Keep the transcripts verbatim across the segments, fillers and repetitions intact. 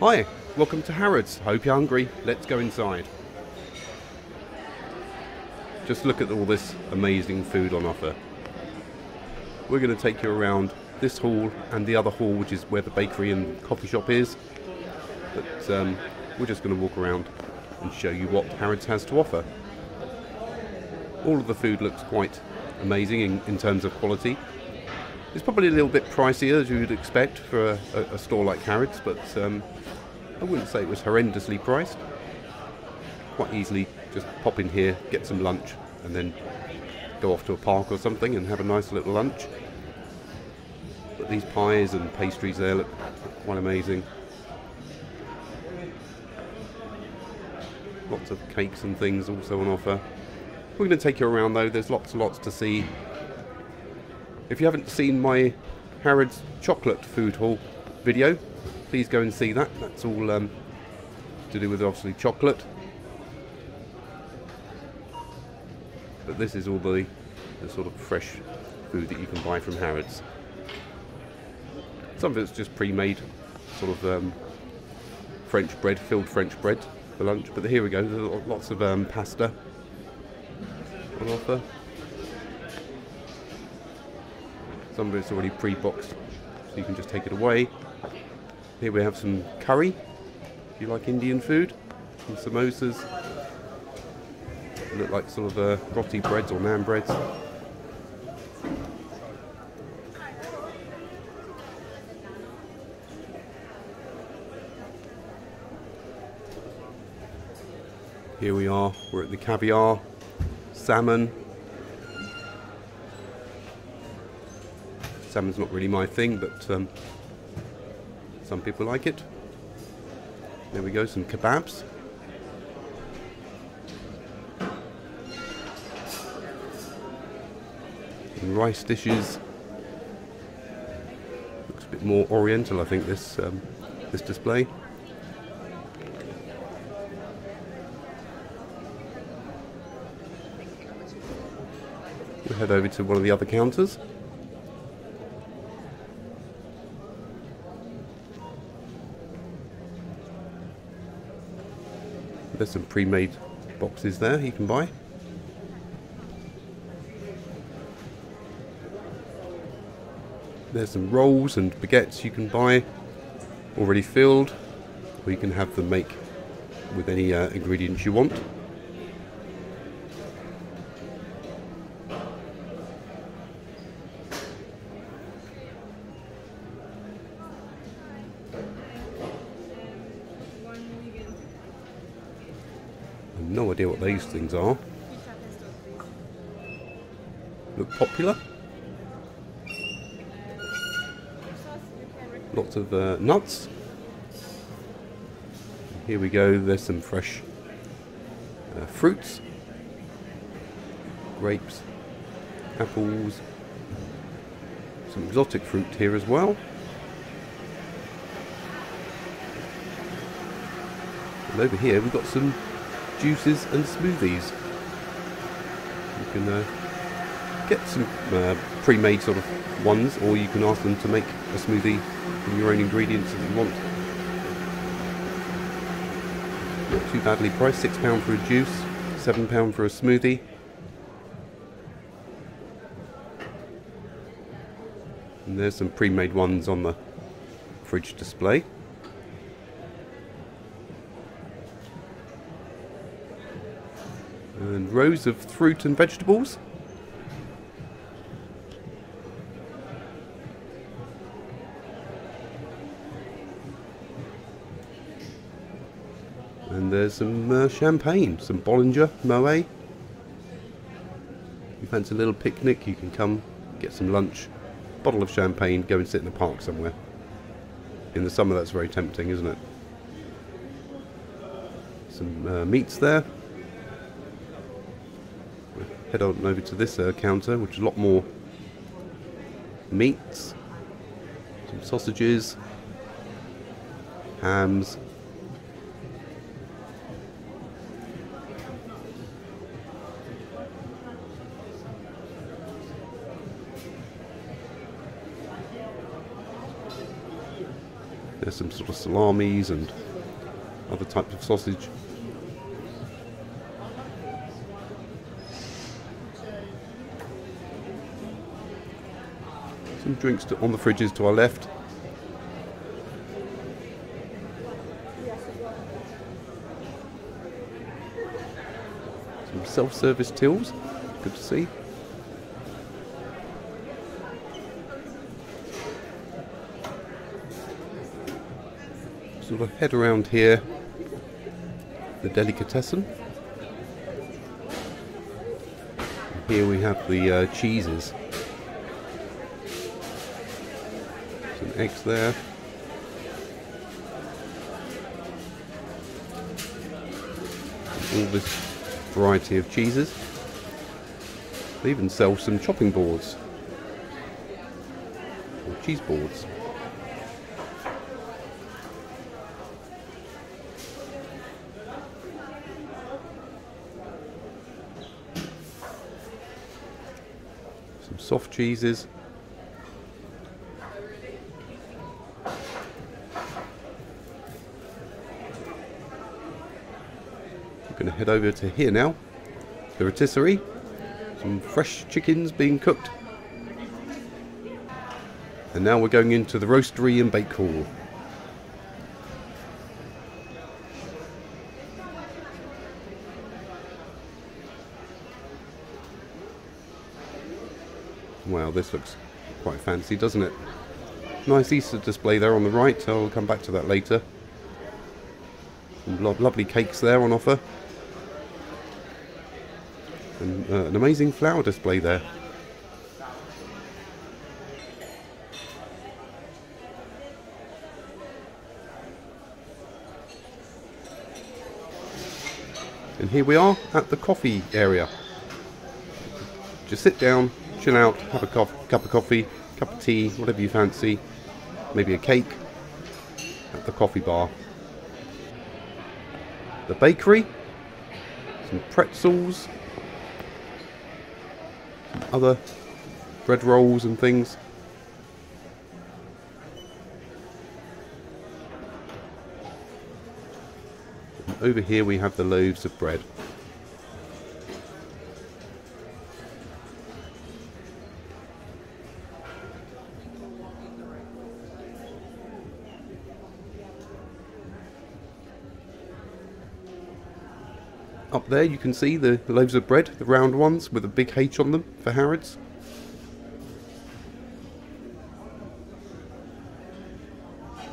Hi, welcome to Harrods. Hope you're hungry. Let's go inside. Just look at all this amazing food on offer. We're going to take you around this hall and the other hall, which is where the bakery and coffee shop is. But um, we're just going to walk around and show you what Harrods has to offer. All of the food looks quite amazing in, in terms of quality. It's probably a little bit pricier, as you would expect for a, a, a store like Harrods, but um, I wouldn't say it was horrendously priced. Quite easily just pop in here, get some lunch, and then go off to a park or something and have a nice little lunch. But these pies and pastries there look quite amazing. Lots of cakes and things also on offer. We're going to take you around though, there's lots and lots to see. If you haven't seen my Harrods chocolate food haul video, please go and see that. That's all um, to do with obviously chocolate. But this is all the, the sort of fresh food that you can buy from Harrods. Some of it's just pre-made sort of um, French bread, filled French bread for lunch. But here we go, there's lots of um, pasta on offer. Some of it's already pre-boxed, so you can just take it away. Here we have some curry, if you like Indian food, some samosas. They look like sort of uh, roti breads or naan breads. Here we are, we're at the caviar, salmon. Salmon's not really my thing, but um, some people like it. There we go, some kebabs. And rice dishes. Looks a bit more oriental, I think, this, um, this display. We'll head over to one of the other counters. There's some pre-made boxes there you can buy. There's some rolls and baguettes you can buy already filled, or you can have them make with any uh, ingredients you want. No idea what these things are. Look popular. Lots of uh, nuts. Here we go, there's some fresh uh, fruits. Grapes, apples, some exotic fruit here as well. And over here we've got some juices and smoothies. You can uh, get some uh, pre-made sort of ones, or you can ask them to make a smoothie from your own ingredients if you want. Not too badly priced, six pounds for a juice, seven pounds for a smoothie. And there's some pre-made ones on the fridge display. And rows of fruit and vegetables. And there's some uh, champagne, some Bollinger, Moët. If you fancy a little picnic, you can come, get some lunch, bottle of champagne, go and sit in the park somewhere. In the summer that's very tempting, isn't it? Some uh, meats there. Head on over to this uh, counter, which is a lot more meats, some sausages, hams, there's some sort of salamis and other types of sausage. Some drinks to, on the fridges to our left. Some self-service tills, good to see. Sort of head around here, the delicatessen. And here we have the uh, cheeses. Some eggs there. And all this variety of cheeses. They even sell some chopping boards or cheese boards. Soft cheeses, we're going to head over to here now, the rotisserie, some fresh chickens being cooked, and now we're going into the roastery and bake hall. Wow, this looks quite fancy, doesn't it? Nice Easter display there on the right. I'll come back to that later. Some lo lovely cakes there on offer. And uh, an amazing flower display there. And here we are at the coffee area. Just sit down, chill out, have a cup of coffee, cup of tea, whatever you fancy, maybe a cake at the coffee bar. The bakery, some pretzels, some other bread rolls and things. And over here we have the loaves of bread. Up there you can see the loaves of bread, the round ones with a big H on them for Harrods.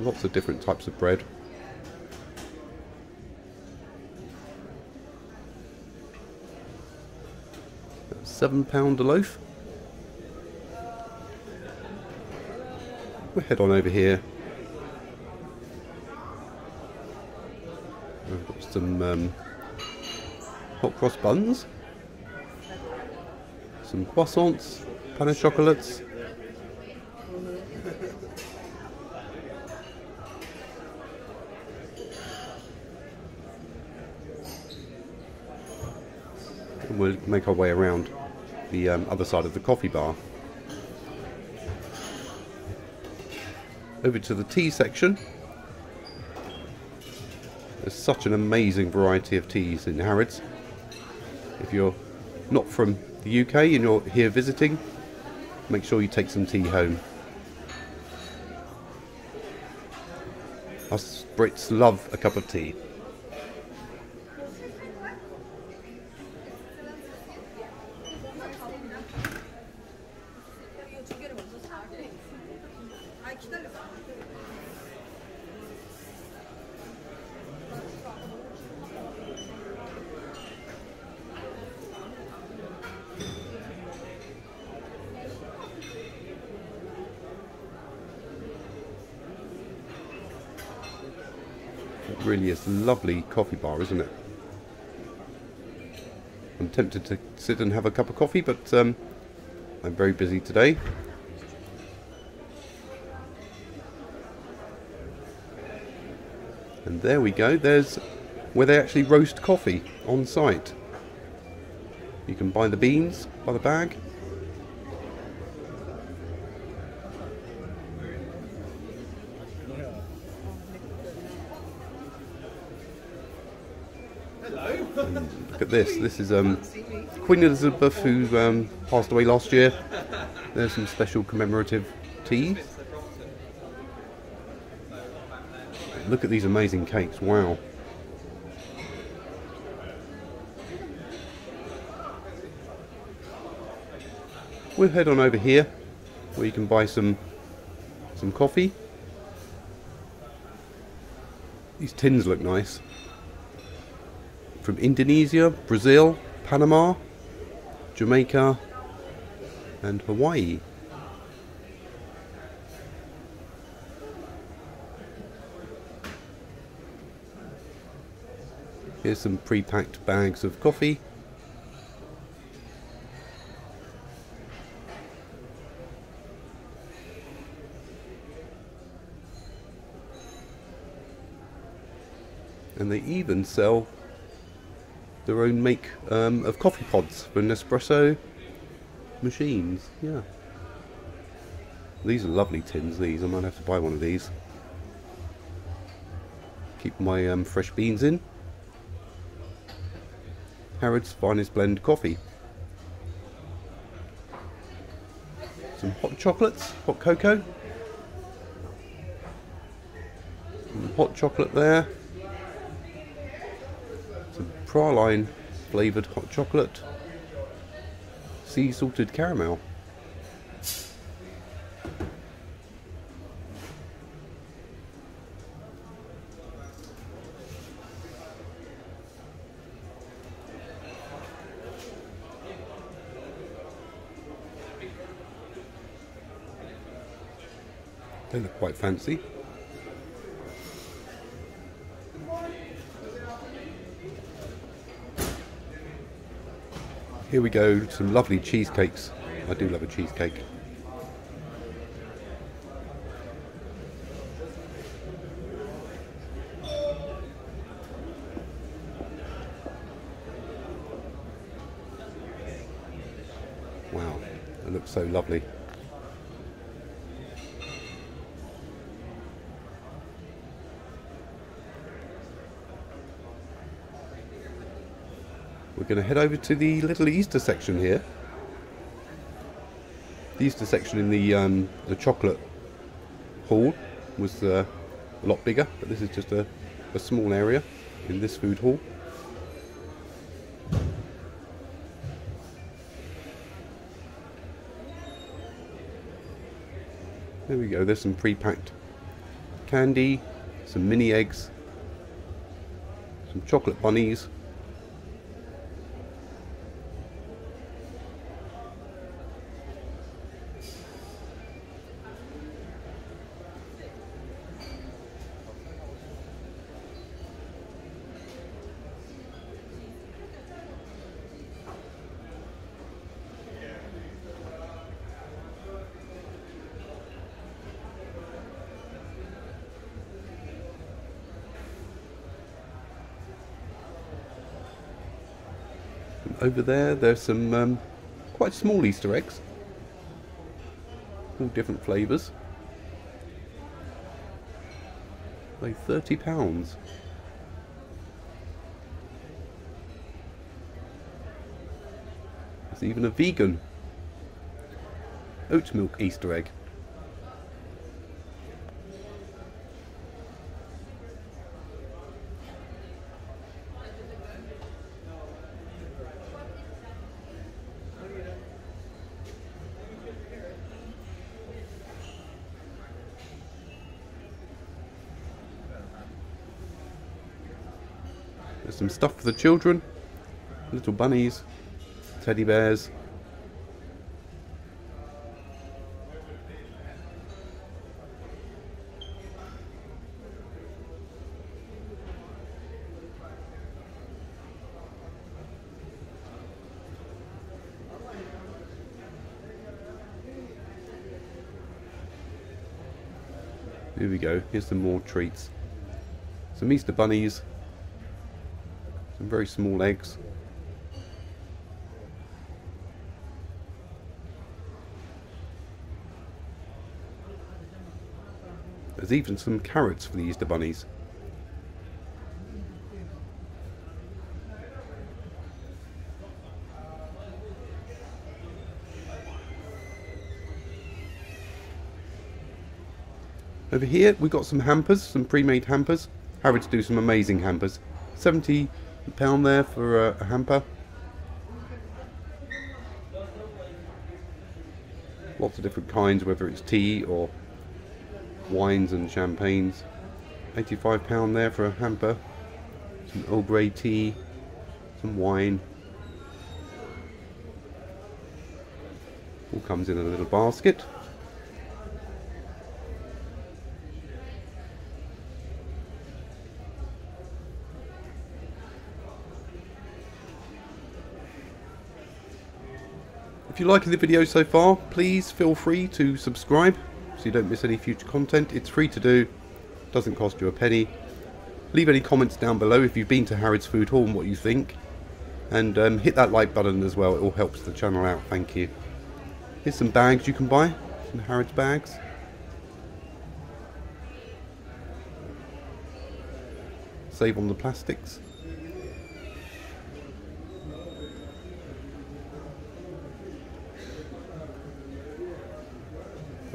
Lots of different types of bread. That's seven pound a loaf. We'll head on over here. We've got some um, hot cross buns, some croissants, pan au chocolates, and we'll make our way around the um, other side of the coffee bar. Over to the tea section. There's such an amazing variety of teas in Harrods. If you're not from the U K and you're here visiting, make sure you take some tea home. Us Brits love a cup of tea. Really is a lovely coffee bar, isn't it? I'm tempted to sit and have a cup of coffee, but um, I'm very busy today. And there we go, there's where they actually roast coffee on site. You can buy the beans by the bag. Hello. Look at this. This is um, Queen Elizabeth, who um, passed away last year. There's some special commemorative teas. Look at these amazing cakes. Wow. We'll head on over here where you can buy some some coffee. These tins look nice. From Indonesia, Brazil, Panama, Jamaica and Hawaii. Here's some pre-packed bags of coffee. And they even sell their own make um, of coffee pods for Nespresso machines. Yeah, these are lovely tins. These I might have to buy one of these. Keep my um, fresh beans in. Harrods Finest Blend coffee. Some hot chocolates, hot cocoa. Some hot chocolate there. Praline flavoured hot chocolate, sea salted caramel. They look quite fancy. Here we go, some lovely cheesecakes. I do love a cheesecake. Wow, it looks so lovely. We're going to head over to the little Easter section here. The Easter section in the um, the chocolate hall was uh, a lot bigger, but this is just a, a small area in this food hall. There we go, there's some pre-packed candy, some mini eggs, some chocolate bunnies. Over there, there's some um, quite small Easter eggs, all different flavours. They're thirty pounds. There's even a vegan oat milk Easter egg. There's some stuff for the children, little bunnies, teddy bears. Here we go, here's some more treats. Some Easter bunnies. Some very small eggs. There's even some carrots for the Easter bunnies. Over here, we've got some hampers, some pre-made hampers. Harrods do some amazing hampers. seventy pounds there for a, a hamper. Lots of different kinds, whether it's tea or wines and champagnes. eighty-five pounds there for a hamper. Some Earl Grey tea, some wine. All comes in a little basket. If you're liking the video so far, please feel free to subscribe so you don't miss any future content. It's free to do, doesn't cost you a penny. Leave any comments down below if you've been to Harrods Food Hall and what you think. And um, hit that like button as well, it all helps the channel out, thank you. Here's some bags you can buy, some Harrods bags. Save on the plastics.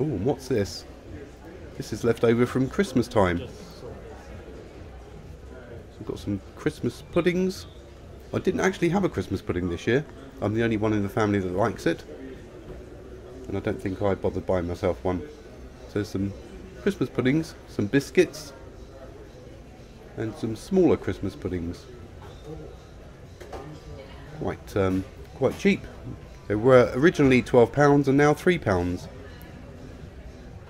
Oh, and what's this? This is left over from Christmas time. So we've got some Christmas puddings. I didn't actually have a Christmas pudding this year. I'm the only one in the family that likes it. And I don't think I bothered buying myself one. So some Christmas puddings, some biscuits, and some smaller Christmas puddings. Quite, um, quite cheap. They were originally twelve pounds and now three pounds.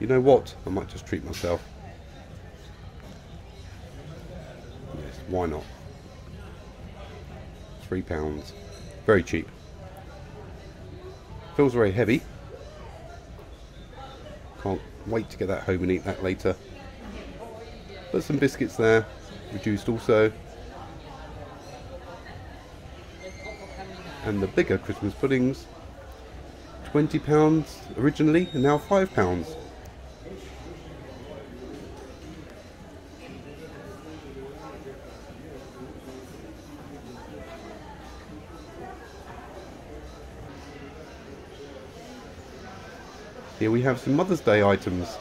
You know what? I might just treat myself. Yes, why not? Three pounds. Very cheap. Feels very heavy. Can't wait to get that home and eat that later. But some biscuits there. Reduced also. And the bigger Christmas puddings. twenty pounds originally and now five pounds. Here we have some Mother's Day items.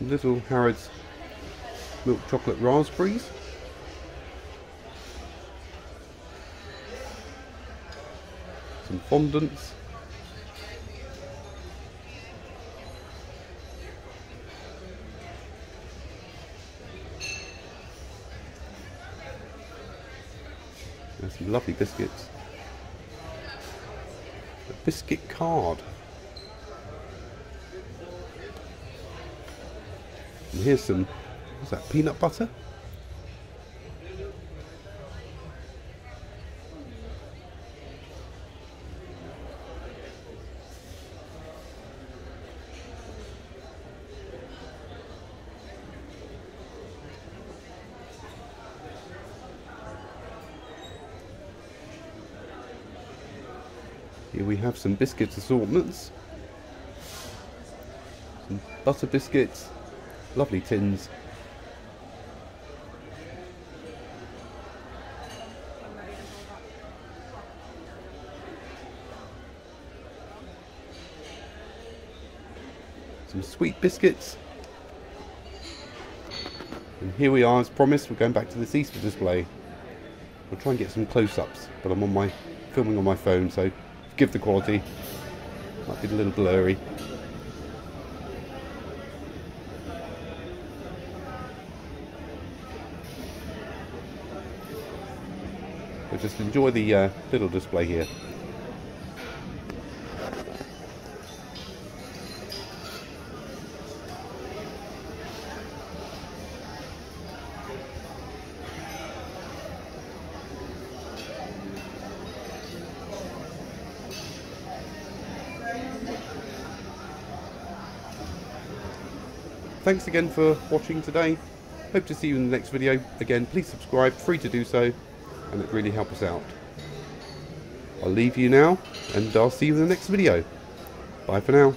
Little Harrods milk chocolate raspberries. Some fondants. And some lovely biscuits. A biscuit card. And here's some, what's that, peanut butter? Here we have some biscuit assortments, some butter biscuits. Lovely tins. Some sweet biscuits. And here we are, as promised, we're going back to this Easter display. I'll try and get some close-ups, but I'm on my filming on my phone, so forgive the quality. Might be a little blurry. Just enjoy the uh, little display here. Thanks again for watching today. Hope to see you in the next video. Again, please subscribe, free to do so, and it really helps us out. I'll leave you now, and I'll see you in the next video. Bye for now.